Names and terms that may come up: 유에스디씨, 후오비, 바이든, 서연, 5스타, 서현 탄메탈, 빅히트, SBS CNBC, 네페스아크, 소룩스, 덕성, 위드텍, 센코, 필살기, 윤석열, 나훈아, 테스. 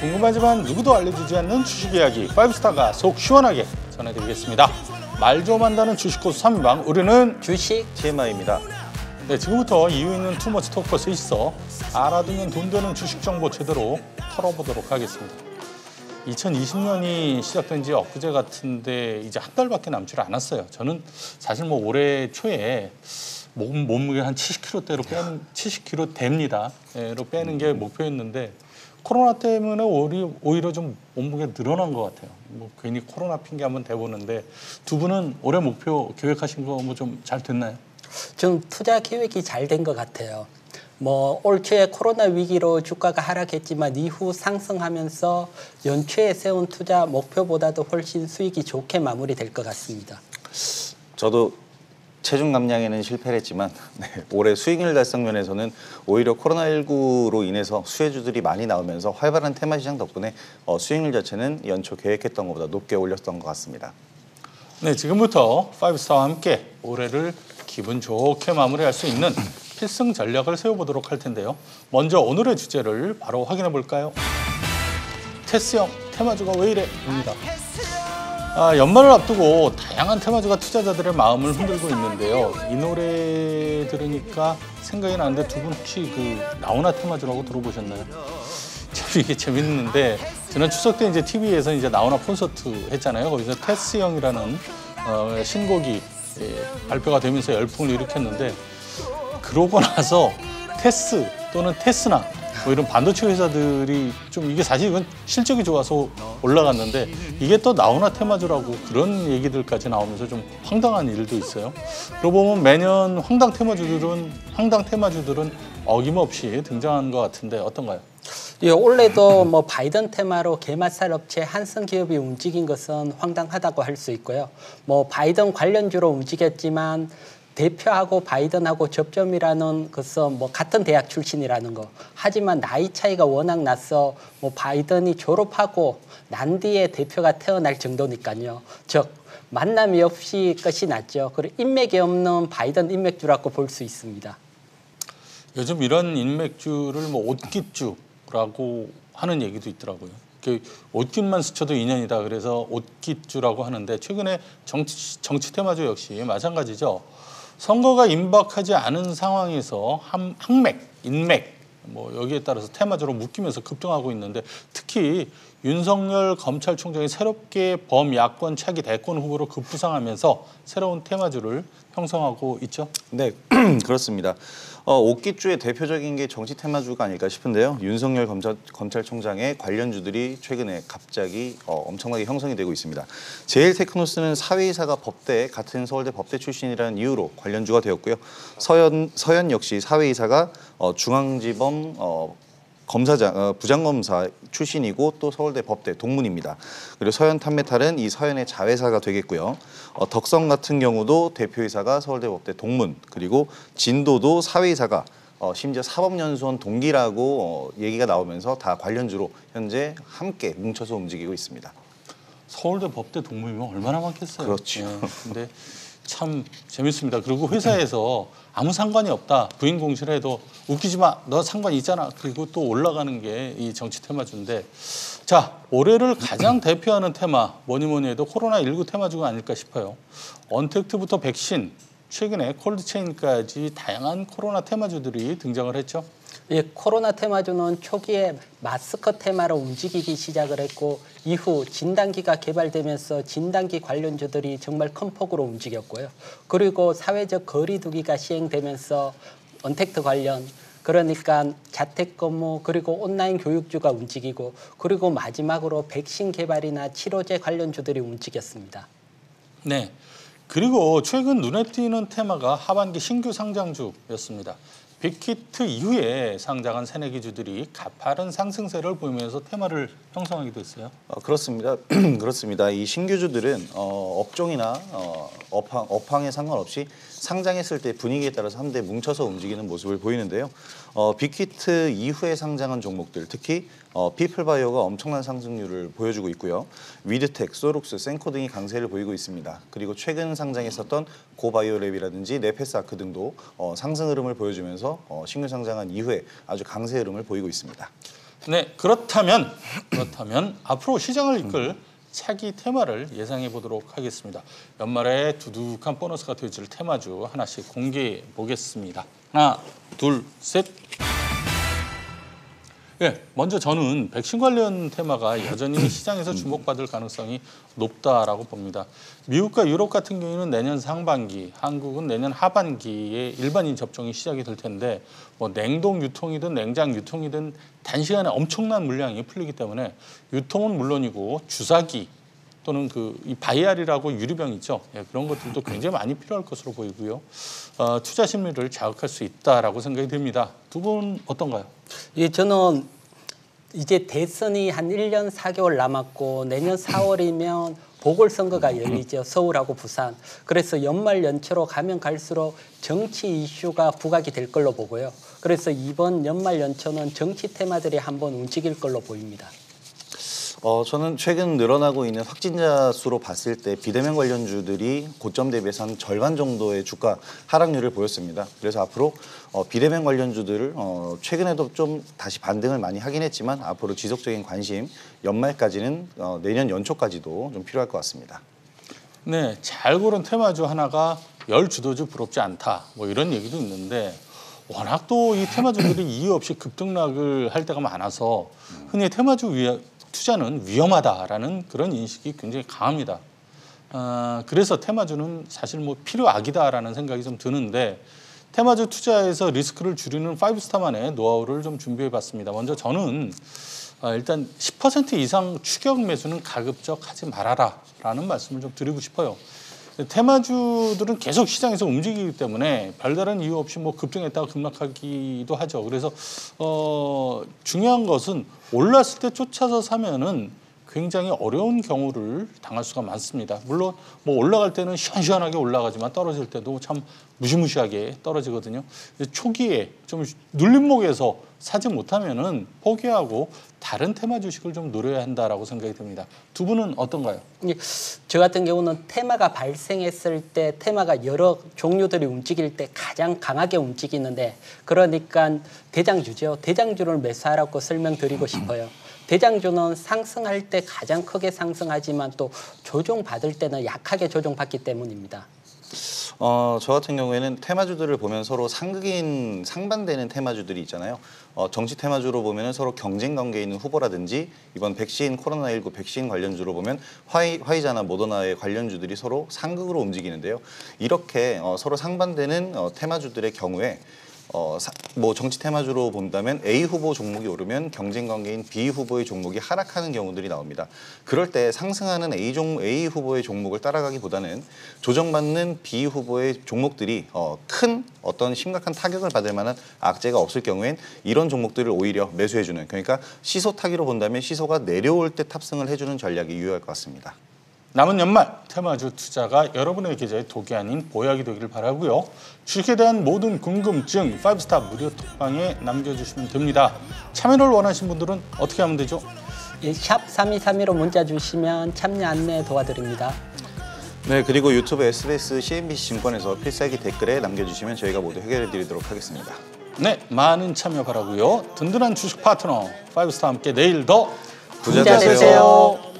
궁금하지만 누구도 알려주지 않는 주식 이야기 5스타가 속 시원하게 전해드리겠습니다. 말 좀 한다는 주식고수 3인방, 우리는 주식 TMI입니다. 네, 지금부터 이유 있는 투머치 토크가 셋이서 알아두면 돈 되는 주식 정보 제대로 털어보도록 하겠습니다. 2020년이 시작된 지 엊그제 같은데 이제 한 달밖에 남지 않았어요. 저는 사실 뭐 올해 초에 몸무게 한 70kg대로 빼는 70kg 됩니다. 로 빼는 게 목표였는데 코로나 때문에 오히려 좀 몸무게 늘어난 것 같아요. 뭐 괜히 코로나 핑계 한번 대보는데 두 분은 올해 목표 계획하신 거 뭐 좀 잘 됐나요? 좀 투자 계획이 잘 된 것 같아요. 뭐 올초에 코로나 위기로 주가가 하락했지만 이후 상승하면서 연초에 세운 투자 목표보다도 훨씬 수익이 좋게 마무리될 것 같습니다. 저도 체중 감량에는 실패를 했지만 네, 올해 수익률 달성 면에서는 오히려 코로나19로 인해서 수혜주들이 많이 나오면서 활발한 테마시장 덕분에 수익률 자체는 연초 계획했던 것보다 높게 올렸던 것 같습니다. 네, 지금부터 5스타와 함께 올해를 기분 좋게 마무리할 수 있는 필승 전략을 세워보도록 할 텐데요. 먼저 오늘의 주제를 바로 확인해 볼까요? 테스 형, 테마주가 왜 이래? 입니다. 연말을 앞두고 다양한 테마주가 투자자들의 마음을 흔들고 있는데요. 이 노래 들으니까 생각이 나는데 두 분 혹시 그 나훈아 테마주라고 들어보셨나요? 이게 재밌는데 지난 추석 때 이제 TV에서 이제 나훈아 콘서트 했잖아요. 거기서 테스 형이라는 신곡이 발표가 되면서 열풍을 일으켰는데 그러고 나서 테스 또는 테스나 뭐 이런 반도체 회사들이 좀 이게 사실 이건 실적이 좋아서 올라갔는데 이게 또 나훈아 테마주라고 그런 얘기들까지 나오면서 좀 황당한 일도 있어요. 그러고 보면 매년 황당 테마주들은 어김없이 등장하는 것 같은데 어떤가요? 예, 올해도 뭐 바이든 테마로 개맛살 업체 한슨 기업이 움직인 것은 황당하다고 할 수 있고요. 뭐 바이든 관련주로 움직였지만 대표하고 바이든하고 접점이라는 것은 뭐 같은 대학 출신이라는 거. 하지만 나이 차이가 워낙 나서 뭐 바이든이 졸업하고 난 뒤에 대표가 태어날 정도니까요. 즉 만남이 없이 끝이 났죠. 그리고 인맥이 없는 바이든 인맥주라고 볼 수 있습니다. 요즘 이런 인맥주를 뭐 옷깃주라고 하는 얘기도 있더라고요. 옷깃만 스쳐도 인연이다 그래서 옷깃주라고 하는데 최근에 정치 테마주 역시 마찬가지죠. 선거가 임박하지 않은 상황에서 항맥, 인맥 뭐 여기에 따라서 테마주로 묶이면서 급등하고 있는데 특히 윤석열 검찰총장이 새롭게 범야권 차기 대권 후보로 급부상하면서 새로운 테마주를 형성하고 있죠? 네, 그렇습니다. 옷깃주의 대표적인 게 정치 테마주가 아닐까 싶은데요. 윤석열 검찰총장의 관련주들이 최근에 갑자기 엄청나게 형성이 되고 있습니다. 제일테크노스는 사회이사가 같은 서울대 법대 출신이라는 이유로 관련주가 되었고요. 서연 역시 사회이사가 중앙지검 부장검사 출신이고 또 서울대 법대 동문입니다. 그리고 서현 탄메탈은 이 서현의 자회사가 되겠고요. 덕성 같은 경우도 대표이사가 서울대 법대 동문, 그리고 진도도 사회이사가 심지어 사법연수원 동기라고 얘기가 나오면서 다 관련주로 현재 함께 뭉쳐서 움직이고 있습니다. 서울대 법대 동문이면 얼마나 많겠어요. 그렇죠. 네, 근데 참 재밌습니다. 그리고 회사에서 아무 상관이 없다. 부인 공실해도 웃기지 마. 너 상관 있잖아. 그리고 또 올라가는 게 이 정치 테마주인데 자, 올해를 가장 대표하는 테마 뭐니뭐니 해도 코로나19 테마주가 아닐까 싶어요. 언택트부터 백신, 최근에 콜드체인까지 다양한 코로나 테마주들이 등장을 했죠. 예, 코로나 테마주는 초기에 마스크 테마로 움직이기 시작을 했고 이후 진단기가 개발되면서 진단기 관련주들이 정말 큰 폭으로 움직였고요. 그리고 사회적 거리 두기가 시행되면서 언택트 관련, 그러니까 자택근무, 그리고 온라인 교육주가 움직이고 그리고 마지막으로 백신 개발이나 치료제 관련주들이 움직였습니다. 네. 그리고 최근 눈에 띄는 테마가 하반기 신규 상장주였습니다. 빅히트 이후에 상장한 새내기주들이 가파른 상승세를 보이면서 테마를 형성하기도 했어요. 그렇습니다. 그렇습니다. 이 신규주들은 업종이나 업황에 상관없이 상장했을 때 분위기에 따라서 한데 뭉쳐서 움직이는 모습을 보이는데요. 빅히트 이후에 상장한 종목들, 특히 피플바이오가 엄청난 상승률을 보여주고 있고요. 위드텍, 소룩스, 센코 등이 강세를 보이고 있습니다. 그리고 최근 상장했었던 고바이오랩이라든지 네페스아크 등도 상승 흐름을 보여주면서 신규 상장한 이후에 아주 강세 흐름을 보이고 있습니다. 네, 그렇다면 앞으로 시장을 이끌 차기 테마를 예상해 보도록 하겠습니다. 연말에 두둑한 보너스가 되어질 테마주 하나씩 공개해 보겠습니다. 하나, 둘, 셋. 예, 먼저 저는 백신 관련 테마가 여전히 시장에서 주목받을 가능성이 높다라고 봅니다. 미국과 유럽 같은 경우에는 내년 상반기, 한국은 내년 하반기에 일반인 접종이 시작이 될 텐데 뭐 냉동 유통이든 냉장 유통이든 단시간에 엄청난 물량이 풀리기 때문에 유통은 물론이고 주사기 또는 그 이 바이알이라고 유리병 있죠. 예, 그런 것들도 굉장히 많이 필요할 것으로 보이고요. 투자 심리를 자극할 수 있다라고 생각이 됩니다. 두 분 어떤가요? 예, 저는 이제 대선이 한 1년 4개월 남았고 내년 4월이면 보궐선거가 열리죠. 서울하고 부산. 그래서 연말 연초로 가면 갈수록 정치 이슈가 부각이 될 걸로 보고요. 그래서 이번 연말 연초는 정치 테마들이 한번 움직일 걸로 보입니다. 저는 최근 늘어나고 있는 확진자 수로 봤을 때 비대면 관련주들이 고점 대비해서 한 절반 정도의 주가 하락률을 보였습니다. 그래서 앞으로 비대면 관련주들을 최근에도 좀 다시 반등을 많이 하긴 했지만 앞으로 지속적인 관심, 연말까지는 내년 연초까지도 좀 필요할 것 같습니다. 네, 잘 고른 테마주 하나가 열 주도주 부럽지 않다 뭐 이런 얘기도 있는데 워낙 또 이 테마주들이 이유 없이 급등락을 할 때가 많아서 흔히 테마주 위에 투자는 위험하다라는 그런 인식이 굉장히 강합니다. 그래서 테마주는 사실 뭐 필요악이다라는 생각이 좀 드는데 테마주 투자에서 리스크를 줄이는 5스타만의 노하우를 좀 준비해봤습니다. 먼저 저는 일단 10% 이상 추격 매수는 가급적 하지 말아라라는 말씀을 좀 드리고 싶어요. 테마주들은 계속 시장에서 움직이기 때문에 별다른 이유 없이 뭐 급등했다가 급락하기도 하죠. 그래서 중요한 것은 올랐을 때 쫓아서 사면은 굉장히 어려운 경우를 당할 수가 많습니다. 물론 뭐 올라갈 때는 시원시원하게 올라가지만 떨어질 때도 참 무시무시하게 떨어지거든요. 초기에 좀 눌림목에서 사지 못하면은 포기하고 다른 테마 주식을 좀 노려야 한다라고 생각이 듭니다. 두 분은 어떤가요? 저 같은 경우는 테마가 발생했을 때 테마가 여러 종류들이 움직일 때 가장 강하게 움직이는데 그러니까 대장주죠. 대장주를 매수하라고 설명드리고 싶어요. 대장주는 상승할 때 가장 크게 상승하지만 또 조정받을 때는 약하게 조정받기 때문입니다. 저 같은 경우에는 테마주들을 보면 서로 상극인 상반되는 테마주들이 있잖아요. 정치 테마주로 보면 서로 경쟁 관계에 있는 후보라든지 이번 백신 코로나19 백신 관련주로 보면 화이자나 모더나의 관련주들이 서로 상극으로 움직이는데요. 이렇게 서로 상반되는 테마주들의 경우에 뭐 정치 테마주로 본다면 A 후보 종목이 오르면 경쟁 관계인 B 후보의 종목이 하락하는 경우들이 나옵니다. 그럴 때 상승하는 A 후보의 종목을 따라가기보다는 조정받는 B 후보의 종목들이 큰 어떤 심각한 타격을 받을 만한 악재가 없을 경우엔 이런 종목들을 오히려 매수해주는 그러니까 시소 타기로 본다면 시소가 내려올 때 탑승을 해주는 전략이 유효할 것 같습니다. 남은 연말 테마주 투자가 여러분의 계좌의 독이 아닌 보약이 되기를 바라고요. 주식에 대한 모든 궁금증 5스타 무료 톡방에 남겨주시면 됩니다. 참여를 원하신 분들은 어떻게 하면 되죠? 예, 샵 3231로 문자 주시면 참여 안내 도와드립니다. 네, 그리고 유튜브 SBS CNBC 증권에서 필살기 댓글에 남겨주시면 저희가 모두 해결해드리도록 하겠습니다. 네, 많은 참여 바라고요. 든든한 주식 파트너 5스타 함께 내일 더 부자 되세요.